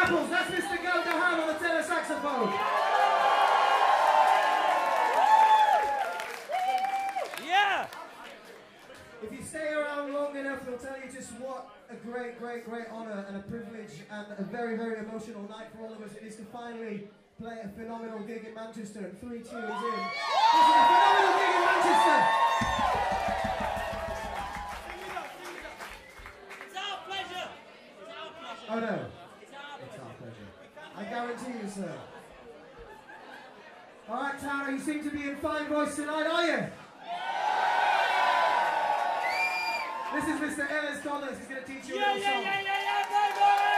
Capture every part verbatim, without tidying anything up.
apples, that's Mister Gell-Gohan on the tenor saxophone. Yeah! If you stay around long enough, they'll tell you just what a great, great, great honor and a privilege and a very, very emotional night for all of us it is to finally play a phenomenal gig in Manchester and three tunes in. This is a phenomenal gig in Manchester! Oh no, it's our, it's our pleasure. I guarantee you, sir. All right, Tara, you seem to be in fine voice tonight, are you? Yeah. This is Mister Ellis Dollars. He's going to teach you yeah, a little yeah, song. Yeah, yeah, yeah, yeah, play for it!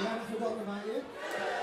We haven't forgotten about you.